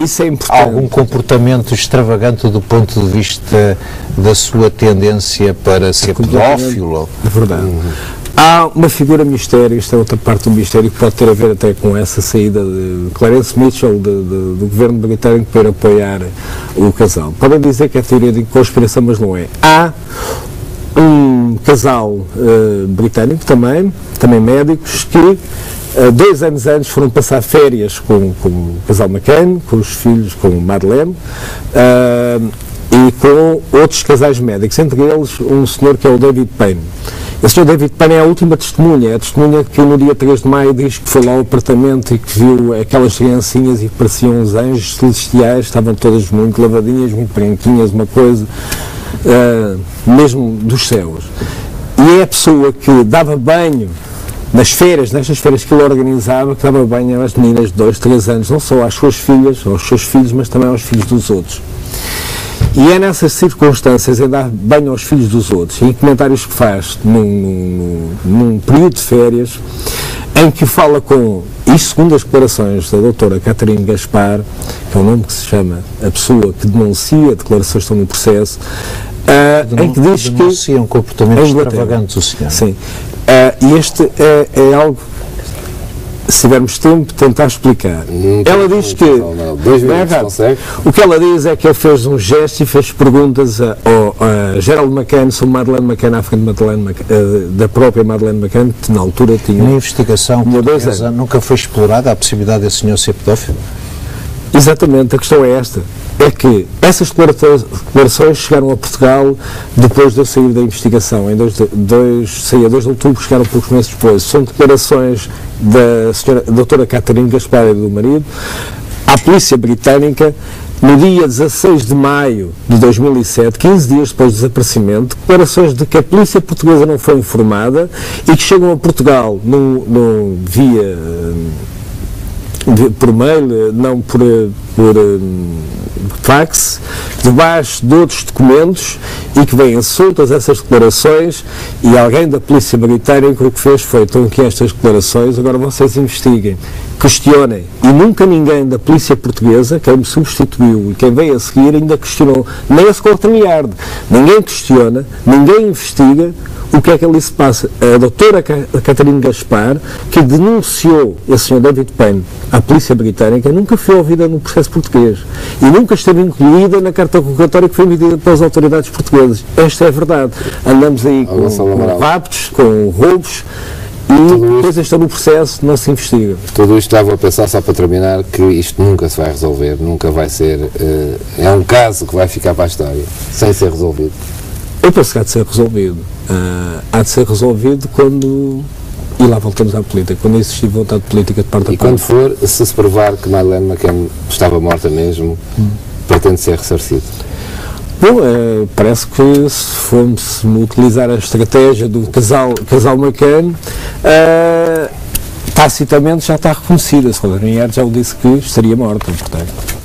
Isso é importante. Algum comportamento extravagante do ponto de vista da sua tendência para ser pedófilo? É verdade. Há uma figura mistério, isto é outra parte do mistério, que pode ter a ver até com essa saída de Clarence Mitchell do governo britânico para apoiar o casal. Podem dizer que é teoria de conspiração, mas não é. Há um casal britânico também médicos, que 2 anos antes foram passar férias com o casal McCann, com os filhos, com Madeleine, e com outros casais médicos, entre eles um senhor que é o David Payne. O Sr. David Payne é a última testemunha, a testemunha que no dia 3 de maio diz que foi lá ao apartamento e que viu aquelas criancinhas e que pareciam uns anjos celestiais, estavam todas muito lavadinhas, muito branquinhas, uma coisa mesmo dos céus. E é a pessoa que dava banho nas férias, nestas férias que ele organizava, que dava banho às meninas de 2, 3 anos, não só às suas filhas, aos seus filhos, mas também aos filhos dos outros. E é nessas circunstâncias, em dar banho aos filhos dos outros, e em comentários que faz num período de férias, em que fala com, e segundo as declarações da doutora Catarina Gaspar, que é o nome que se chama a pessoa que denuncia, declarações estão no processo, em que diz que... Denuncia um comportamento extravagante do senhor. Sim. E este é algo... Se tivermos tempo, tentar explicar. Ela diz que... Não. 2 minutos, consegue? O que ela diz é que ele fez um gesto e fez perguntas a Gerald McCann sobre Madeleine McCann, à frente da própria Madeleine McCann, que na altura tinha... Na investigação portuguesa nunca foi explorada a possibilidade desse senhor ser pedófilo? Exatamente, a questão é esta. É que essas declarações chegaram a Portugal depois de eu sair da investigação, em saí a 2 de outubro, chegaram poucos meses depois. São declarações da senhora, doutora Catarina Gaspar e do marido, à polícia britânica, no dia 16 de maio de 2007, 15 dias depois do desaparecimento, declarações de que a polícia portuguesa não foi informada e que chegam a Portugal por mail, não por fax, debaixo de outros documentos, e que vêm soltas essas declarações, e alguém da polícia britânica o que fez foi: estão aqui estas declarações, agora vocês investiguem, questionem. E nunca ninguém da polícia portuguesa, quem me substituiu e quem veio a seguir, ainda questionou, nem a Scotland Yard. Ninguém questiona, ninguém investiga o que é que ali se passa. A doutora Catarina Gaspar, que denunciou o senhor David Payne à polícia britânica, nunca foi ouvida no processo português e nunca esteve incluída na carta convocatória que foi emitida pelas autoridades portuguesas. Esta é a verdade. Andamos aí com raptos, com roubos, e coisas estão no processo, não se investiga. Tudo isto estava a pensar, só para terminar, que isto nunca se vai resolver, nunca vai ser... é um caso que vai ficar para a história, sem ser resolvido. Eu penso que há de ser resolvido. Há de ser resolvido quando... E lá voltamos à política, quando existir vontade política de parte da parte. E quando for, se se provar que Madeleine McCann estava morta mesmo, pretende ser ressarcido. Bom, parece que se formos utilizar a estratégia do casal McCann, tacitamente já está reconhecida. A Scotland Yard já o disse que estaria morta, portanto.